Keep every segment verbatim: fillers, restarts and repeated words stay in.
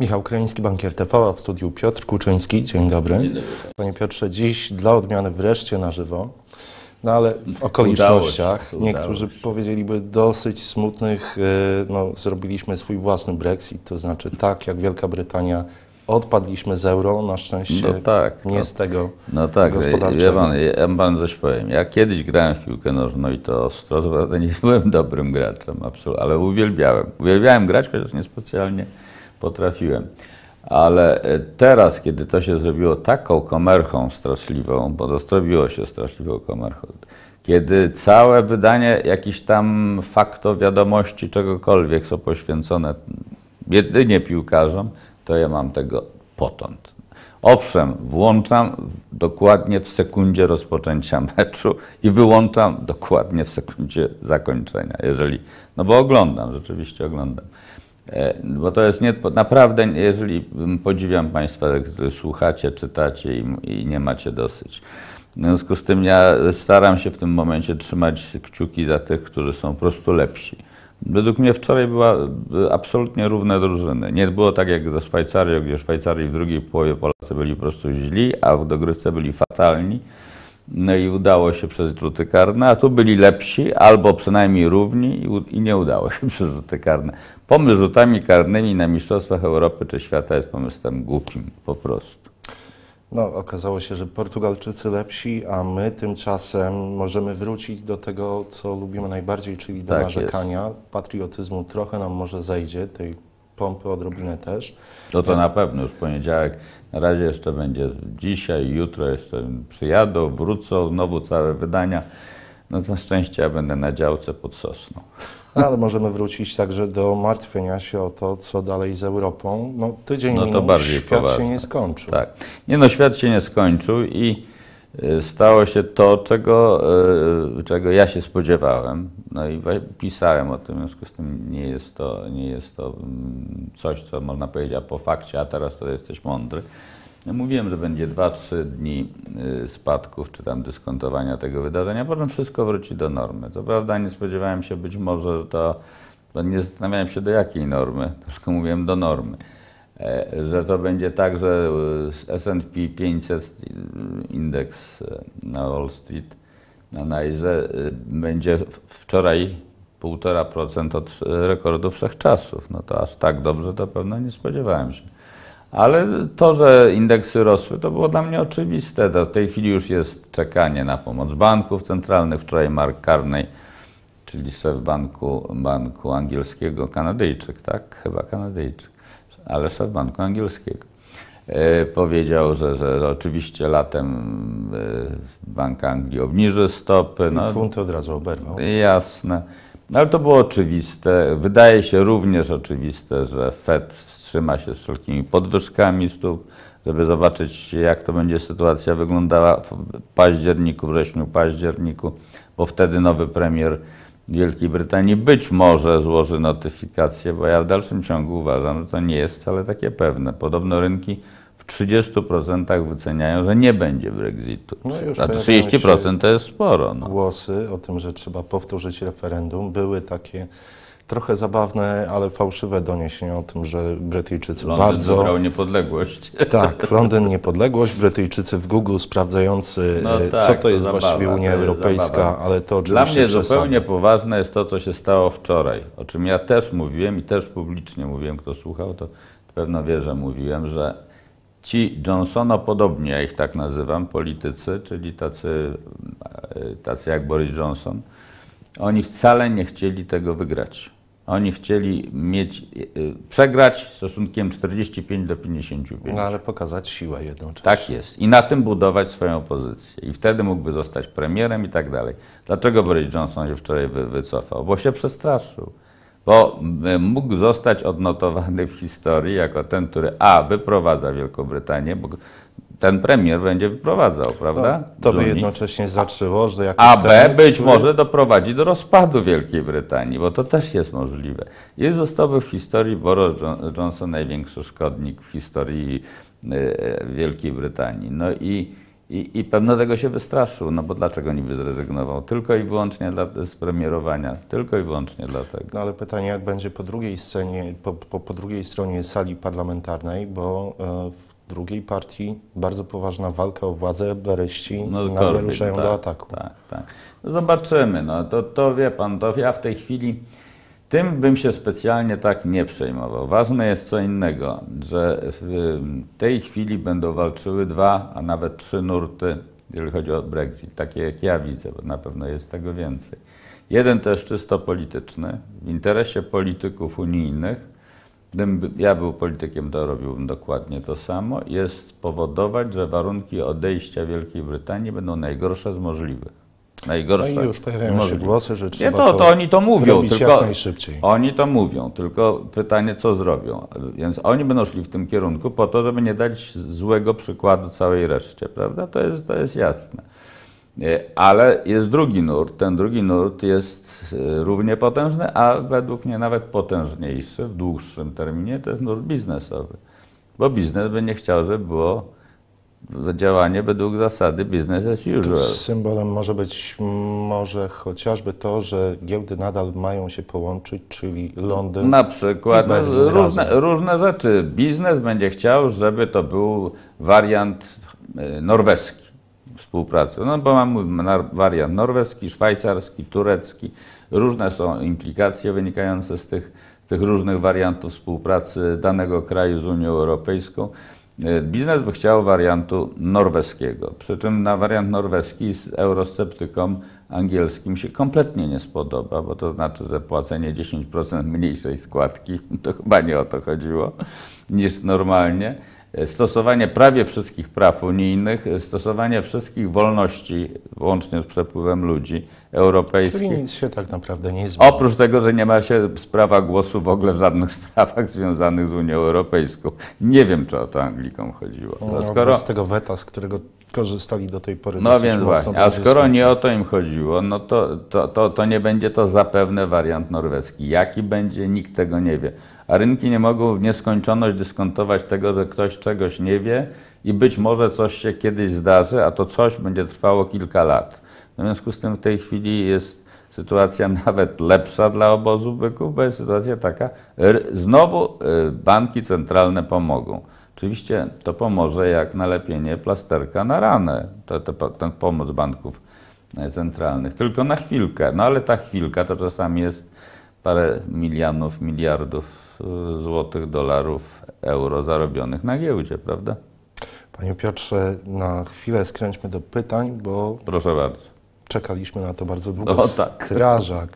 Michał Kryński, Bankier T V, a w studiu Piotr Kuczyński. Dzień dobry. Dzień dobry. Panie Piotrze, dziś dla odmiany wreszcie na żywo, no ale w okolicznościach, niektórzy powiedzieliby dosyć smutnych, no, zrobiliśmy swój własny Brexit, to znaczy tak jak Wielka Brytania odpadliśmy z euro, na szczęście no tak, nie no, z tego no tak, gospodarczego. Ja pan, ja pan coś powiem. Ja kiedyś grałem w piłkę nożną i to ostro, to nie byłem dobrym graczem, absolutnie, ale uwielbiałem. Uwielbiałem grać, chociaż niespecjalnie potrafiłem. Ale teraz, kiedy to się zrobiło taką komerchą straszliwą, bo to zrobiło się straszliwą komerchą, kiedy całe wydanie jakichś tam faktów, wiadomości, czegokolwiek są poświęcone jedynie piłkarzom, to ja mam tego potąd. Owszem, włączam dokładnie w sekundzie rozpoczęcia meczu i wyłączam dokładnie w sekundzie zakończenia, jeżeli, no bo oglądam, rzeczywiście oglądam. Bo to jest nie, naprawdę, jeżeli podziwiam Państwa, którzy słuchacie, czytacie i, i nie macie dosyć. W związku z tym ja staram się w tym momencie trzymać kciuki za tych, którzy są po prostu lepsi. Według mnie wczoraj była absolutnie równe drużyny. Nie było tak jak ze Szwajcarią, gdzie Szwajcarii w drugiej połowie Polacy byli po prostu źli, a w dogrywce byli fatalni. No i udało się przez rzuty karne, a tu byli lepsi, albo przynajmniej równi i, i nie udało się przez rzuty karne. Pomysł rzutami karnymi na mistrzostwach Europy czy świata jest pomysłem głupim, po prostu. No, okazało się, że Portugalczycy lepsi, a my tymczasem możemy wrócić do tego, co lubimy najbardziej, czyli do tak narzekania. Jest. Patriotyzmu trochę nam może zejdzie, tej pompy odrobinę też. To to na pewno już poniedziałek. Na razie jeszcze będzie dzisiaj, jutro jeszcze przyjadą, wrócą, znowu całe wydania. No na szczęście ja będę na działce pod Sosną. No, ale możemy wrócić także do martwienia się o to, co dalej z Europą. No tydzień no, minął, świat poważne. się nie skończył. Tak. Nie no, świat się nie skończył i y, stało się to, czego, y, czego ja się spodziewałem. No i pisałem o tym, w związku z tym nie jest to, nie jest to mm, coś, co można powiedzieć a po fakcie, a teraz to jesteś mądry. No, mówiłem, że będzie dwa trzy dni y, spadków czy tam dyskontowania tego wydarzenia, potem wszystko wróci do normy. To prawda, nie spodziewałem się być może, że to, bo nie zastanawiałem się do jakiej normy, tylko mówiłem do normy, e, że to będzie tak, że S and P pięćset, indeks na Wall Street, na Nasdaq, y, będzie wczoraj półtora procent od rekordów wszechczasów. No to aż tak dobrze to pewno nie spodziewałem się. Ale to, że indeksy rosły, to było dla mnie oczywiste. W tej chwili już jest czekanie na pomoc banków centralnych. Wczoraj Mark Carney, czyli szef banku, banku angielskiego, Kanadyjczyk, tak? Chyba Kanadyjczyk, ale szef banku angielskiego, e, powiedział, że, że oczywiście latem Bank Anglii obniży stopy. No, funt od razu oberwał. Jasne. No, ale to było oczywiste. Wydaje się również oczywiste, że F E D trzyma się z wszelkimi podwyżkami stóp, żeby zobaczyć, jak to będzie sytuacja wyglądała w październiku, wrześniu, październiku, bo wtedy nowy premier Wielkiej Brytanii być może złoży notyfikację, bo ja w dalszym ciągu uważam, że to nie jest wcale takie pewne. Podobno rynki w trzydziestu procentach wyceniają, że nie będzie Brexitu. No a trzydzieści procent to jest sporo. No. Głosy o tym, że trzeba powtórzyć referendum, były takie trochę zabawne, ale fałszywe doniesienia o tym, że Brytyjczycy Londyn bardzo... Londyn wybrał niepodległość. Tak, Londyn niepodległość, Brytyjczycy w Google sprawdzający, no tak, co to jest zabawa, właściwie Unia Europejska, ale to oczywiście dla mnie przesady. Zupełnie poważne jest to, co się stało wczoraj, o czym ja też mówiłem i też publicznie mówiłem, kto słuchał, to pewno wie, że mówiłem, że ci Johnsono podobnie, ja ich tak nazywam, politycy, czyli tacy, tacy jak Boris Johnson, oni wcale nie chcieli tego wygrać. Oni chcieli mieć, yy, przegrać stosunkiem czterdzieści pięć do pięćdziesięciu pięciu. No ale pokazać siłę jednocześnie. Tak jest. I na tym budować swoją pozycję. I wtedy mógłby zostać premierem i tak dalej. Dlaczego Boris Johnson się wczoraj wy, wycofał? Bo się przestraszył. Bo y, mógł zostać odnotowany w historii jako ten, który a. wyprowadza Wielką Brytanię, bo ten premier będzie wyprowadzał, prawda? No, to by jednocześnie zatrzymało, że... A B być który... może doprowadzi do rozpadu Wielkiej Brytanii, bo to też jest możliwe. I zostałby w historii Boris Johnson największy szkodnik w historii Wielkiej Brytanii. No i I, I pewno tego się wystraszył, no bo dlaczego niby zrezygnował? Tylko i wyłącznie dla, z premierowania, tylko i wyłącznie dlatego. No ale pytanie, jak będzie po drugiej scenie, po, po, po drugiej stronie sali parlamentarnej, bo e, w drugiej partii bardzo poważna walka o władzę, blaryści no, nagle ruszają tak, do ataku. Tak, tak. No zobaczymy, no to, to wie pan, to ja w tej chwili tym bym się specjalnie tak nie przejmował. Ważne jest co innego, że w tej chwili będą walczyły dwa, a nawet trzy nurty, jeżeli chodzi o Brexit, takie jak ja widzę, bo na pewno jest tego więcej. Jeden to jest czysto polityczny, w interesie polityków unijnych, gdybym ja był politykiem, to robiłbym dokładnie to samo, jest spowodować, że warunki odejścia Wielkiej Brytanii będą najgorsze z możliwych. Najgorsze. No i już pojawiają możliwe się głosy, że trzeba nie, to, to, to oni to mówią, tylko jak najszybciej. Oni to mówią, tylko pytanie, co zrobią. Więc oni będą szli w tym kierunku po to, żeby nie dać złego przykładu całej reszcie, prawda? To jest, to jest jasne. Ale jest drugi nurt, ten drugi nurt jest równie potężny, a według mnie nawet potężniejszy w dłuższym terminie, to jest nurt biznesowy. Bo biznes by nie chciał, żeby było działanie według zasady business as usual. Symbolem może być może chociażby to, że giełdy nadal mają się połączyć, czyli Londyn na przykład, i Berlin no, różne, różne rzeczy. Biznes będzie chciał, żeby to był wariant norweski współpracy. No bo mamy wariant norweski, szwajcarski, turecki. Różne są implikacje wynikające z tych, tych różnych wariantów współpracy danego kraju z Unią Europejską. Biznes by chciał wariantu norweskiego, przy czym na wariant norweski z eurosceptykom angielskim się kompletnie nie spodoba, bo to znaczy, że płacenie dziesięć procent mniejszej składki, to chyba nie o to chodziło, niż normalnie. Stosowanie prawie wszystkich praw unijnych, stosowanie wszystkich wolności, łącznie z przepływem ludzi europejskich. Czyli nic się tak naprawdę nie zmieni. Oprócz tego, że nie ma się prawa głosu w ogóle w żadnych sprawach związanych z Unią Europejską. Nie wiem, czy o to Anglikom chodziło. No, skoro... bez tego weta, z którego korzystali do tej pory. No więc właśnie, a skoro nie o to im chodziło, no to, to, to, to nie będzie to zapewne wariant norweski. Jaki będzie, nikt tego nie wie. A rynki nie mogą w nieskończoność dyskontować tego, że ktoś czegoś nie wie i być może coś się kiedyś zdarzy, a to coś będzie trwało kilka lat. W związku z tym w tej chwili jest sytuacja nawet lepsza dla obozu byków, bo jest sytuacja taka, znowu banki centralne pomogą. Oczywiście to pomoże jak nalepienie plasterka na ranę, to, to, ten pomoc banków centralnych, tylko na chwilkę. No ale ta chwilka to czasami jest parę milionów, miliardów złotych, dolarów, euro zarobionych na giełdzie, prawda? Panie Piotrze, na chwilę skręćmy do pytań, bo proszę bardzo. Czekaliśmy na to bardzo długo. O, tak. Strażak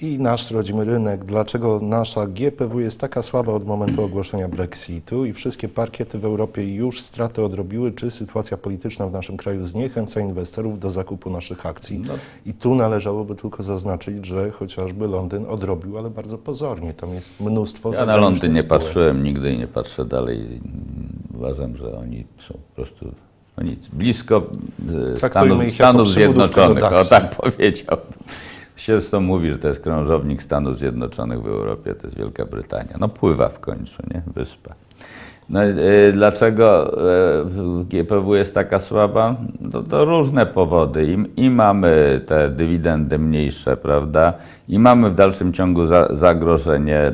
i nasz rodzimy rynek. Dlaczego nasza G P W jest taka słaba od momentu ogłoszenia Brexitu i wszystkie parkiety w Europie już straty odrobiły? Czy sytuacja polityczna w naszym kraju zniechęca inwestorów do zakupu naszych akcji? No. I tu należałoby tylko zaznaczyć, że chociażby Londyn odrobił, ale bardzo pozornie. Tam jest mnóstwo... Ja na Londyn nie patrzyłem nigdy i nie patrzę dalej. Uważam, że oni są po prostu... No nic, blisko Stanów, Stanów Zjednoczonych, o tak powiedział. Się z to mówi, że to jest krążownik Stanów Zjednoczonych w Europie, to jest Wielka Brytania. No pływa w końcu, nie? Wyspa. No, yy, dlaczego yy, G P W jest taka słaba? No, to różne powody. I, i mamy te dywidendy mniejsze, prawda? I mamy w dalszym ciągu za, zagrożenie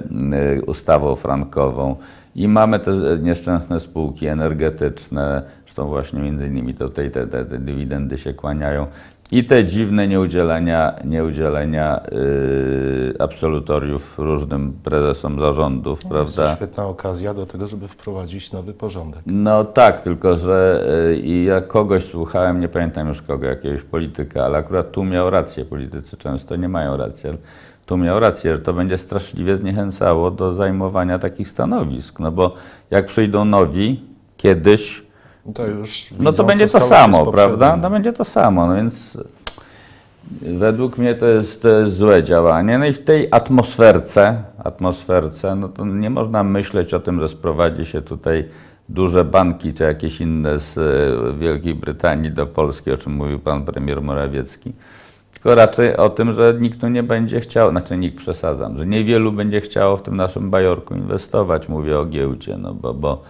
yy, ustawą frankową. I mamy te nieszczęsne spółki energetyczne. Zresztą właśnie między innymi tutaj te, te, te dywidendy się kłaniają. I te dziwne nieudzielenia, nieudzielenia yy, absolutoriów różnym prezesom zarządów, no, prawda? To jest świetna okazja do tego, żeby wprowadzić nowy porządek. No tak, tylko że yy, ja kogoś słuchałem, nie pamiętam już kogo, jakiegoś polityka, ale akurat tu miał rację, politycy często nie mają racji, ale tu miał rację, że to będzie straszliwie zniechęcało do zajmowania takich stanowisk, no bo jak przyjdą nowi kiedyś, to już no to będzie to samo, prawda? To będzie to samo, no więc według mnie to jest, to jest złe działanie. No i w tej atmosferce, atmosferce, no to nie można myśleć o tym, że sprowadzi się tutaj duże banki czy jakieś inne z Wielkiej Brytanii do Polski, o czym mówił pan premier Morawiecki, tylko raczej o tym, że nikt tu nie będzie chciał, znaczy nikt przesadzam, że niewielu będzie chciało w tym naszym bajorku inwestować, mówię o giełdzie, no bo, bo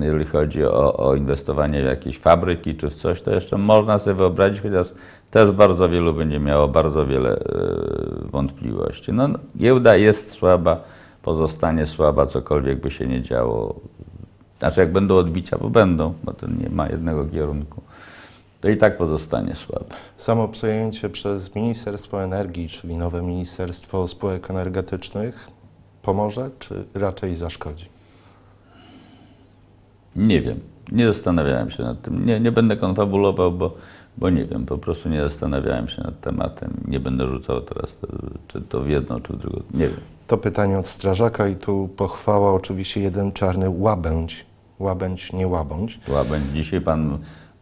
jeżeli chodzi o, o inwestowanie w jakieś fabryki czy w coś, to jeszcze można sobie wyobrazić, chociaż też bardzo wielu będzie miało bardzo wiele y, wątpliwości. No, giełda jest słaba, pozostanie słaba, cokolwiek by się nie działo. Znaczy, jak będą odbicia, bo będą, bo to nie ma jednego kierunku, to i tak pozostanie słabe. Samo przejęcie przez Ministerstwo Energii, czyli nowe Ministerstwo Spółek Energetycznych, pomoże, czy raczej zaszkodzi? Nie wiem. Nie zastanawiałem się nad tym. Nie, nie będę konfabulował, bo, bo nie wiem. Po prostu nie zastanawiałem się nad tematem. Nie będę rzucał teraz, to, czy to w jedno, czy w drugą. Nie wiem. To pytanie od strażaka i tu pochwała oczywiście jeden czarny łabędź. Łabędź, nie łabądź. Łabędź. Dzisiaj pan,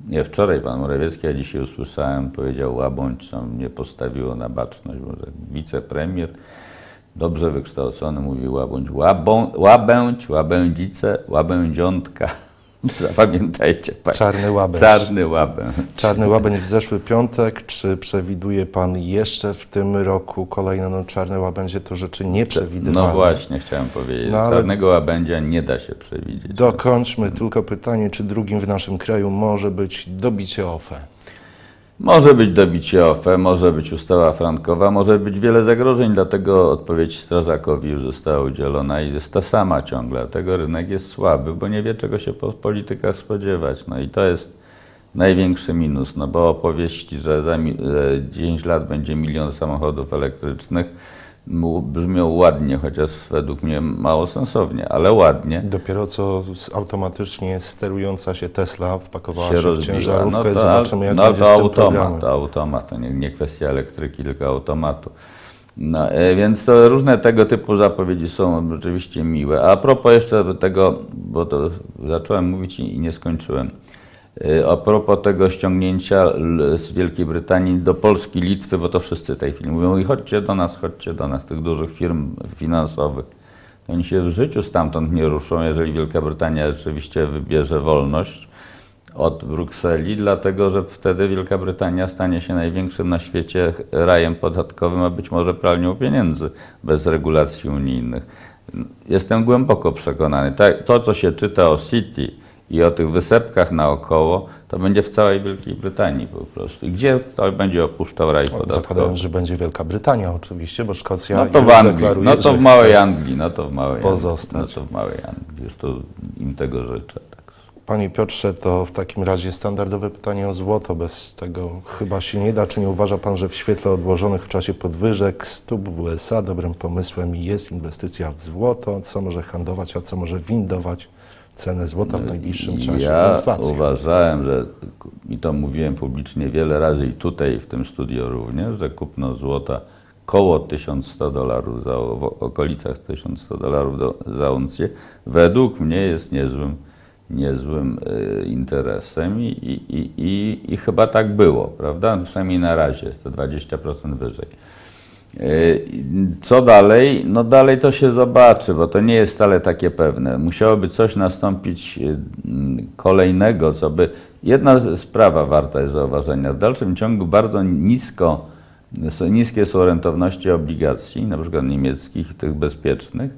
nie wczoraj pan Morawiecki, a dzisiaj usłyszałem, powiedział łabądź, co mnie postawiło na baczność. Może wicepremier, dobrze wykształcony, mówi łabądź. Łabą, łabędź, łabędzice, łabędziątka. Zapamiętajcie Państwo. Czarny łabędź. Czarny łabędź. Czarny łabędź w zeszły piątek. Czy przewiduje Pan jeszcze w tym roku kolejne no, czarne łabędzie? To rzeczy nieprzewidywalne. No właśnie, chciałem powiedzieć. No, czarnego łabędzia nie da się przewidzieć. Dokończmy tak. Tylko pytanie, czy drugim w naszym kraju może być dobicie O F E? Może być dobicie O F E, może być ustawa frankowa, może być wiele zagrożeń, dlatego odpowiedź strażakowi już została udzielona i jest ta sama ciągle. Dlatego rynek jest słaby, bo nie wie, czego się po politykach spodziewać. No i to jest największy minus, no bo opowieści, że za dziesięć lat będzie milion samochodów elektrycznych, brzmią ładnie, chociaż według mnie mało sensownie, ale ładnie. Dopiero co automatycznie sterująca się Tesla wpakowała się, się w ciężarówkę, no to, zobaczymy jak no będzie to z tym automat, to automat, to nie, nie kwestia elektryki, tylko automatu. No, więc to różne tego typu zapowiedzi są rzeczywiście miłe. A propos jeszcze tego, bo to zacząłem mówić i nie skończyłem. A propos tego ściągnięcia z Wielkiej Brytanii do Polski, Litwy, bo to wszyscy w tej chwili mówią i chodźcie do nas, chodźcie do nas, tych dużych firm finansowych. Oni się w życiu stamtąd nie ruszą, jeżeli Wielka Brytania rzeczywiście wybierze wolność od Brukseli, dlatego że wtedy Wielka Brytania stanie się największym na świecie rajem podatkowym, a być może pralnią pieniędzy bez regulacji unijnych. Jestem głęboko przekonany. To, co się czyta o City i o tych wysepkach naokoło, to będzie w całej Wielkiej Brytanii po prostu. I gdzie to będzie opuszczał raj podatkowy? Zakładając, że będzie Wielka Brytania oczywiście, bo Szkocja... No to w Anglii, no to w małej Anglii, no to w małej pozostać. No to w małej Anglii, już to im tego życzę. Tak. Panie Piotrze, to w takim razie standardowe pytanie o złoto, bez tego chyba się nie da. Czy nie uważa Pan, że w świetle odłożonych w czasie podwyżek stóp w U S A dobrym pomysłem jest inwestycja w złoto, co może handlować, a co może windować cenę złota w najbliższym czasie? Ja inflacja. Uważałem, że, i to mówiłem publicznie wiele razy i tutaj w tym studio również, że kupno złota koło tysiąc sto dolarów, za, w okolicach tysiąc sto dolarów do, za uncję, według mnie jest niezłym, niezłym y, interesem i, i, i, i, i chyba tak było, prawda? Przynajmniej na razie jest to dwadzieścia procent wyżej. Co dalej? No dalej to się zobaczy, bo to nie jest wcale takie pewne. Musiałoby coś nastąpić kolejnego, co by... Jedna sprawa warta jest zauważenia. W dalszym ciągu bardzo nisko, niskie są rentowności obligacji, na przykład niemieckich, tych bezpiecznych.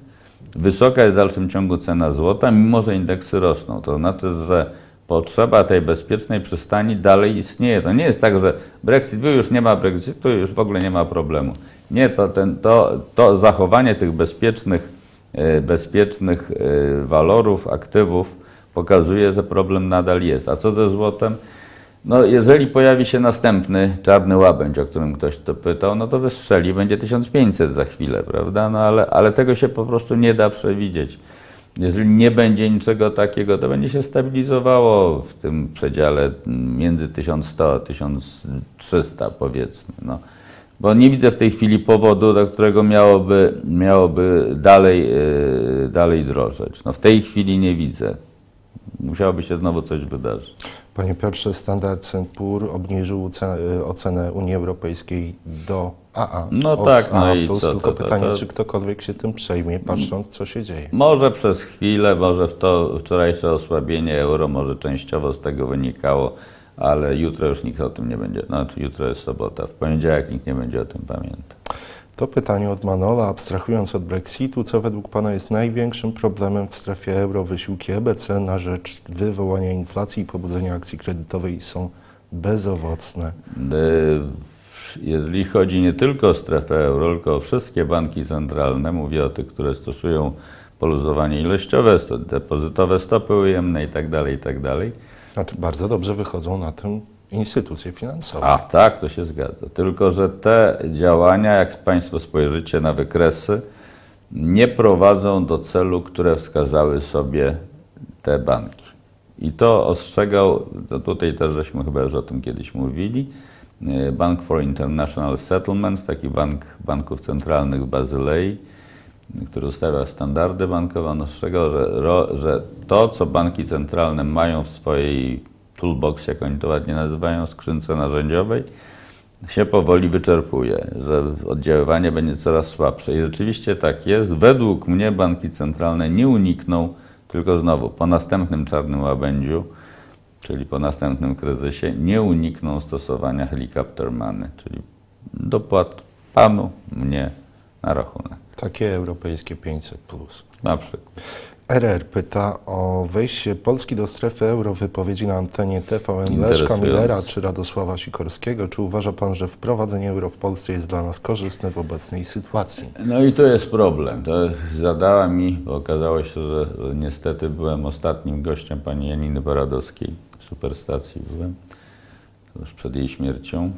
Wysoka jest w dalszym ciągu cena złota, mimo że indeksy rosną. To znaczy, że potrzeba tej bezpiecznej przystani dalej istnieje. To nie jest tak, że Brexit był, już nie ma Brexitu, już w ogóle nie ma problemu. Nie, to, ten, to, to zachowanie tych bezpiecznych, bezpiecznych walorów, aktywów pokazuje, że problem nadal jest. A co ze złotem? No, jeżeli pojawi się następny czarny łabędź, o którym ktoś to pytał, no to wystrzeli, będzie tysiąc pięćset za chwilę, prawda? No, ale, ale tego się po prostu nie da przewidzieć. Jeżeli nie będzie niczego takiego, to będzie się stabilizowało w tym przedziale między tysiąc sto a tysiąc trzysta, powiedzmy. No. Bo nie widzę w tej chwili powodu, do którego miałoby, miałoby dalej, yy, dalej drożeć. No, w tej chwili nie widzę. Musiałoby się znowu coś wydarzyć. Panie Piotrze, standard S and P obniżył ocenę, ocenę Unii Europejskiej do A A. No tak, no A A plus, i co? Tylko to, to, pytanie, to... czy ktokolwiek się tym przejmie, patrząc, co się dzieje? Może przez chwilę, może w to wczorajsze osłabienie euro, może częściowo z tego wynikało, ale jutro już nikt o tym nie będzie. Znaczy, jutro jest sobota, w poniedziałek nikt nie będzie o tym pamiętał. To pytanie od Manola, abstrahując od Brexitu, co według Pana jest największym problemem w strefie euro? Wysiłki E B C na rzecz wywołania inflacji i pobudzenia akcji kredytowej są bezowocne. Jeżeli chodzi nie tylko o strefę euro, tylko o wszystkie banki centralne, mówię o tych, które stosują poluzowanie ilościowe, depozytowe stopy ujemne itd., itd. Znaczy bardzo dobrze wychodzą na tym instytucje finansowe. A tak, to się zgadza. Tylko że te działania, jak Państwo spojrzycie na wykresy, nie prowadzą do celu, które wskazały sobie te banki. I to ostrzegał, to tutaj też żeśmy chyba już o tym kiedyś mówili, Bank for International Settlements, taki bank banków centralnych w Bazylei, który ustawia standardy bankowe, on ostrzegał, że, że to, co banki centralne mają w swojej toolbox, jak oni to ładnie nazywają, skrzynce narzędziowej, się powoli wyczerpuje, że oddziaływanie będzie coraz słabsze. I rzeczywiście tak jest. Według mnie banki centralne nie unikną, tylko znowu po następnym czarnym łabędziu, czyli po następnym kryzysie, nie unikną stosowania helicopter money, czyli dopłat panu, mnie na rachunek. Takie europejskie pięćset plus. Na przykład. R R pyta o wejście Polski do strefy euro, wypowiedzi na antenie T V N Leszka Millera czy Radosława Sikorskiego. Czy uważa Pan, że wprowadzenie euro w Polsce jest dla nas korzystne w obecnej sytuacji? No i to jest problem. To zadała mi, bo okazało się, że niestety byłem ostatnim gościem pani Janiny Paradowskiej, w Superstacji byłem, już przed jej śmiercią.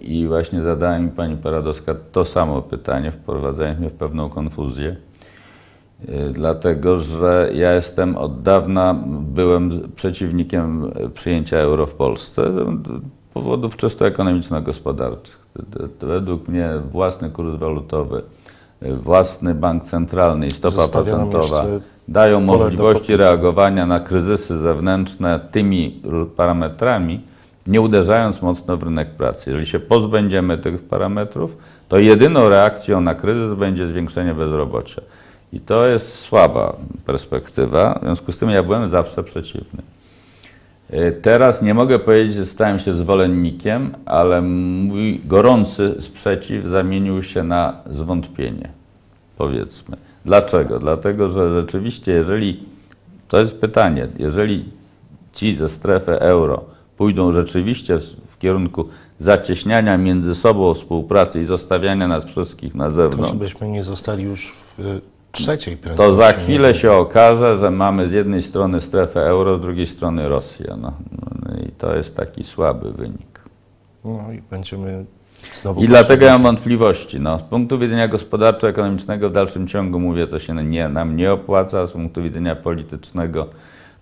I właśnie zadała mi pani Paradowska to samo pytanie, wprowadzając mnie w pewną konfuzję. Dlatego, że ja jestem od dawna, byłem przeciwnikiem przyjęcia euro w Polsce z powodów czysto ekonomiczno-gospodarczych. Według mnie własny kurs walutowy, własny bank centralny i stopa procentowa dają możliwości reagowania na kryzysy zewnętrzne tymi parametrami, nie uderzając mocno w rynek pracy. Jeżeli się pozbędziemy tych parametrów, to jedyną reakcją na kryzys będzie zwiększenie bezrobocia. I to jest słaba perspektywa, w związku z tym ja byłem zawsze przeciwny. Teraz nie mogę powiedzieć, że stałem się zwolennikiem, ale mój gorący sprzeciw zamienił się na zwątpienie, powiedzmy. Dlaczego? Dlatego, że rzeczywiście, jeżeli, to jest pytanie, jeżeli ci ze strefy euro pójdą rzeczywiście w kierunku zacieśniania między sobą współpracy i zostawiania nas wszystkich na zewnątrz. To byśmy nie zostali już w trzeciej prędkości. To za chwilę się okaże, że mamy z jednej strony strefę euro, z drugiej strony Rosję. No, no i to jest taki słaby wynik. No i będziemy znowu... I dlatego ja mam wątpliwości. No, z punktu widzenia gospodarczo-ekonomicznego w dalszym ciągu, mówię, to się nie, nam nie opłaca, a z punktu widzenia politycznego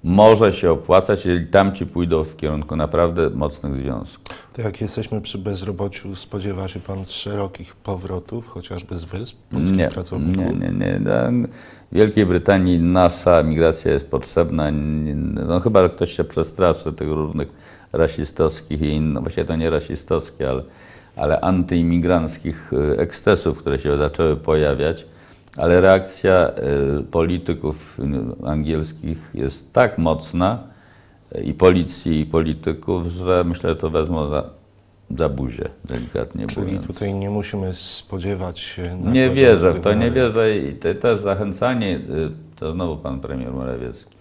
może się opłacać, jeżeli tamci pójdą w kierunku naprawdę mocnych związków. To jak jesteśmy przy bezrobociu, spodziewa się Pan szerokich powrotów, chociażby z wysp polskich pracowników? Nie, nie, nie. W Wielkiej Brytanii nasza migracja jest potrzebna. No, chyba że ktoś się przestraszy tych różnych rasistowskich i innych, właściwie to nie rasistowskie, ale, ale antyimigranckich ekscesów, które się zaczęły pojawiać. Ale reakcja y, polityków angielskich jest tak mocna, i policji, i polityków, że myślę, że to wezmą za, za buzię, delikatnie Czyli mówiąc. Tutaj nie musimy spodziewać się... Nie wierzę w to, nie wierzę. I te, też zachęcanie, y, to znowu pan premier Morawiecki,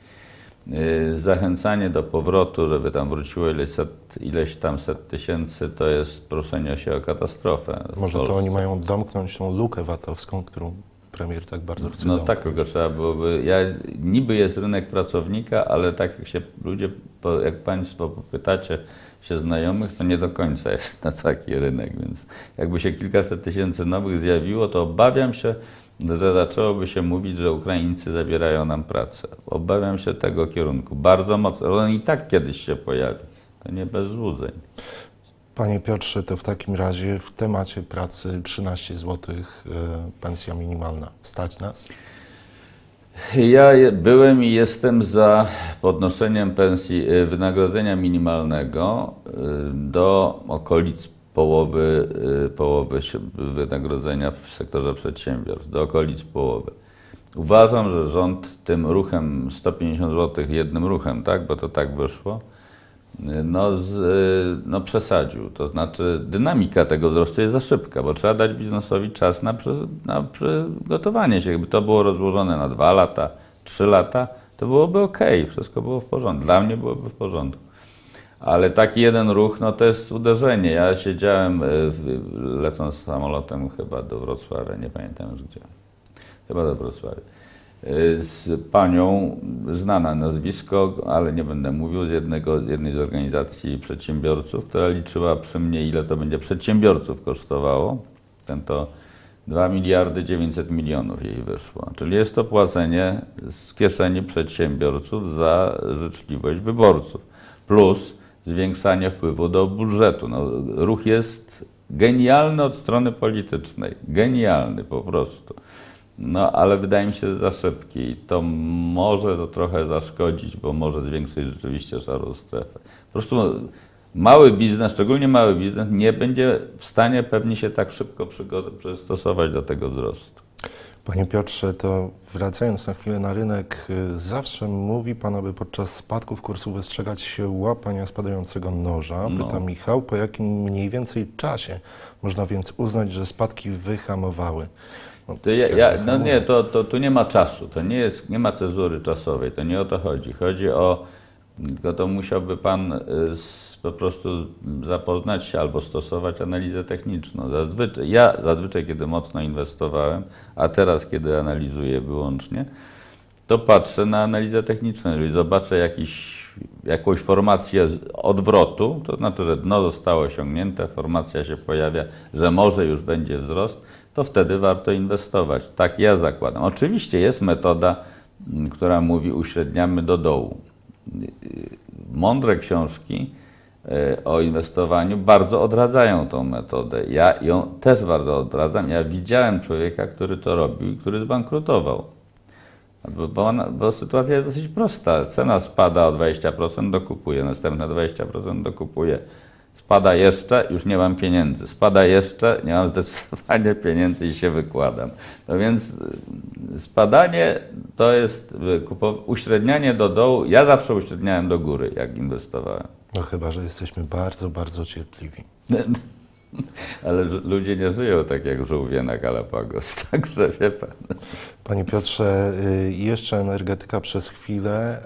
y, zachęcanie do powrotu, żeby tam wróciło ileś, set, ileś tam set tysięcy, to jest proszenie się o katastrofę. Może to oni mają domknąć tą lukę VAT-owską, którą... Premier tak bardzo chce. No tak, tylko trzeba byłoby. Ja, niby jest rynek pracownika, ale tak jak się ludzie, jak Państwo popytacie się znajomych, to nie do końca jest na taki rynek, więc jakby się kilkaset tysięcy nowych zjawiło, to obawiam się, że zaczęłoby się mówić, że Ukraińcy zabierają nam pracę. Obawiam się tego kierunku bardzo mocno. On i tak kiedyś się pojawi. To nie bez złudzeń. Panie Piotrze, to w takim razie w temacie pracy trzynaście złotych pensja minimalna. Stać nas? Ja byłem i jestem za podnoszeniem pensji wynagrodzenia minimalnego do okolic połowy, połowy wynagrodzenia w sektorze przedsiębiorstw, do okolic połowy. Uważam, że rząd tym ruchem sto pięćdziesiąt złotych jednym ruchem, tak, bo to tak wyszło, no, z, no przesadził. To znaczy dynamika tego wzrostu jest za szybka, bo trzeba dać biznesowi czas na, przy, na przygotowanie się. Jakby to było rozłożone na dwa lata, trzy lata, to byłoby ok, wszystko było w porządku. Dla mnie byłoby w porządku. Ale taki jeden ruch, no to jest uderzenie. Ja siedziałem, lecąc samolotem chyba do Wrocławia, nie pamiętam już gdzie, chyba do Wrocławia, z panią, znana nazwisko, ale nie będę mówił, z, jednego, z jednej z organizacji przedsiębiorców, która liczyła przy mnie, ile to będzie przedsiębiorców kosztowało. Ten to dwa miliardy dziewięćset milionów jej wyszło. Czyli jest to płacenie z kieszeni przedsiębiorców za życzliwość wyborców. Plus zwiększanie wpływu do budżetu. No, ruch jest genialny od strony politycznej. Genialny po prostu. No, ale wydaje mi się za szybki. To może to trochę zaszkodzić, bo może zwiększyć rzeczywiście szarą strefę. Po prostu mały biznes, szczególnie mały biznes, nie będzie w stanie pewnie się tak szybko przystosować do tego wzrostu. Panie Piotrze, to wracając na chwilę na rynek, zawsze mówi Pan, aby podczas spadków kursu wystrzegać się łapania spadającego noża. Pyta no. Michał, po jakim mniej więcej czasie można więc uznać, że spadki wyhamowały? No, to ja, ja, no nie, to, to tu nie ma czasu, to nie jest, nie ma cezury czasowej, to nie o to chodzi. Chodzi o, tylko to musiałby Pan z, po prostu zapoznać się albo stosować analizę techniczną. Zazwyczaj, ja zazwyczaj, kiedy mocno inwestowałem, a teraz, kiedy analizuję wyłącznie, to patrzę na analizę techniczną. Jeżeli zobaczę jakiś, jakąś formację odwrotu, to znaczy, że dno zostało osiągnięte, formacja się pojawia, że może już będzie wzrost, to wtedy warto inwestować. Tak ja zakładam. Oczywiście jest metoda, która mówi uśredniamy do dołu. Mądre książki o inwestowaniu bardzo odradzają tą metodę. Ja ją też bardzo odradzam. Ja widziałem człowieka, który to robił i który zbankrutował. Bo, ona, bo sytuacja jest dosyć prosta. Cena spada o dwadzieścia procent, dokupuje. Następne dwadzieścia procent dokupuje. Spada jeszcze, już nie mam pieniędzy. Spada jeszcze, nie mam zdecydowanie pieniędzy i się wykładam. No więc spadanie to jest uśrednianie do dołu. Ja zawsze uśredniałem do góry, jak inwestowałem. No chyba, że jesteśmy bardzo, bardzo cierpliwi. Ale ludzie nie żyją tak jak żółwie na Galapagos, także wie Pan. Panie Piotrze, jeszcze energetyka przez chwilę.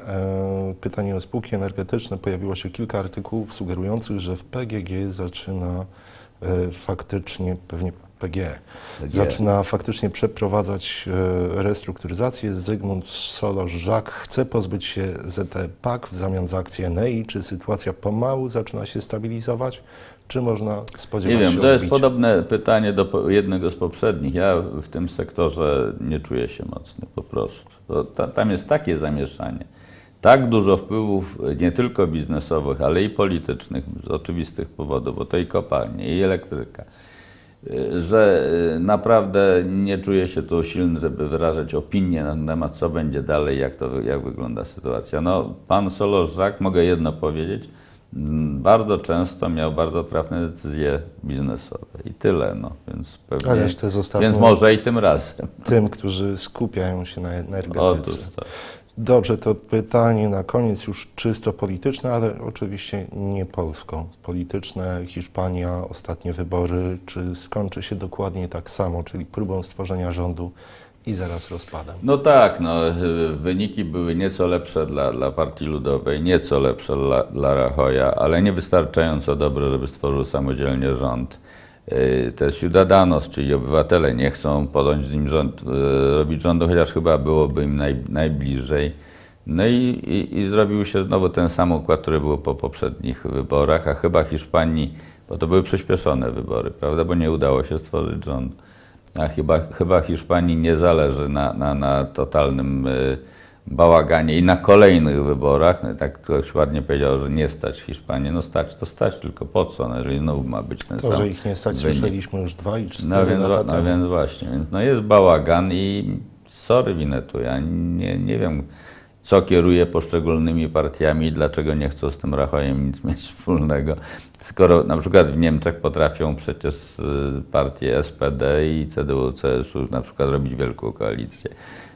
Pytanie o spółki energetyczne. Pojawiło się kilka artykułów sugerujących, że w P G G zaczyna faktycznie, pewnie P G E, zaczyna faktycznie przeprowadzać restrukturyzację. Zygmunt Solorz-Żak chce pozbyć się Z T E P A K w zamian za akcję Enei. Czy sytuacja pomału zaczyna się stabilizować? Czy można spodziewać się? Nie wiem, to jest podobne pytanie do jednego z poprzednich. Ja w tym sektorze nie czuję się mocny po prostu. To, ta, tam jest takie zamieszanie. Tak dużo wpływów nie tylko biznesowych, ale i politycznych z oczywistych powodów, bo to i kopalnie, i elektryka, że naprawdę nie czuję się tu silny, żeby wyrażać opinię na temat, co będzie dalej, jak, to, jak wygląda sytuacja. No, pan Solorz-Żak, mogę jedno powiedzieć, bardzo często miał bardzo trafne decyzje biznesowe i tyle, no, więc pewnie, więc może i tym razem. Tym, którzy skupiają się na energetyce. Otóż to. Dobrze, to pytanie na koniec już czysto polityczne, ale oczywiście nie polsko-polityczne. Hiszpania, ostatnie wybory, czy skończy się dokładnie tak samo, czyli próbą stworzenia rządu i zaraz rozpadem. No tak, no, wyniki były nieco lepsze dla, dla Partii Ludowej, nieco lepsze dla, dla Rajoya, ale niewystarczająco dobre, żeby stworzył samodzielnie rząd. Te Ciudadanos, czyli obywatele, nie chcą podjąć z nim rząd, robić rządu, chociaż chyba byłoby im naj, najbliżej. No i, i, i zrobił się znowu ten sam układ, który był po poprzednich wyborach, a chyba Hiszpanii, bo to były przyspieszone wybory, prawda, bo nie udało się stworzyć rządu. A chyba, chyba Hiszpanii nie zależy na, na, na totalnym y, bałaganie i na kolejnych wyborach. No, tak ktoś ładnie powiedział, że nie stać Hiszpanii. No stać to stać, tylko po co? No, jeżeli znowu ma być ten to, sam. To, że ich nie stać, wynik. Słyszeliśmy już dwa i cztery no, więc, lata no, temu. Więc właśnie. Więc, no jest bałagan i sorry Winetu, ja nie, nie wiem, co kieruje poszczególnymi partiami i dlaczego nie chcą z tym Rajoyem nic mieć wspólnego. Skoro na przykład w Niemczech potrafią przecież partie S P D i C D U C S U na przykład robić wielką koalicję.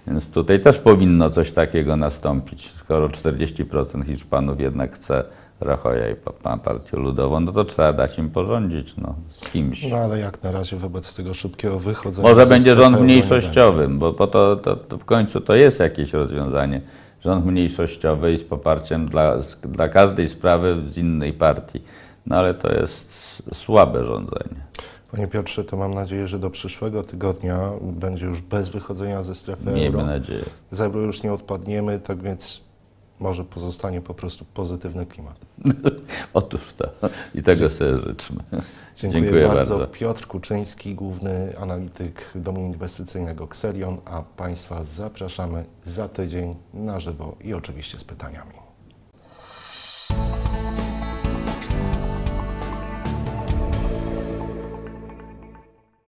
Więc tutaj też powinno coś takiego nastąpić, skoro czterdzieści procent Hiszpanów jednak chce Rajoya i Partią Ludową, no to trzeba dać im porządzić, no, z kimś. No ale jak na razie wobec tego szybkiego wychodzenia... Może będzie rząd mniejszościowy, bo po to, to, to w końcu to jest jakieś rozwiązanie. Rząd mniejszościowy i z poparciem dla, dla każdej sprawy z innej partii. No ale to jest słabe rządzenie. Panie Piotrze, to mam nadzieję, że do przyszłego tygodnia będzie już bez wychodzenia ze strefy euro. Miejmy nadzieję. Z euro już nie odpadniemy, tak więc może pozostanie po prostu pozytywny klimat. Otóż to. I tego sobie życzmy. Dziękuję, Dziękuję bardzo. bardzo. Piotr Kuczyński, główny analityk domu inwestycyjnego Xelion, a Państwa zapraszamy za tydzień na żywo i oczywiście z pytaniami.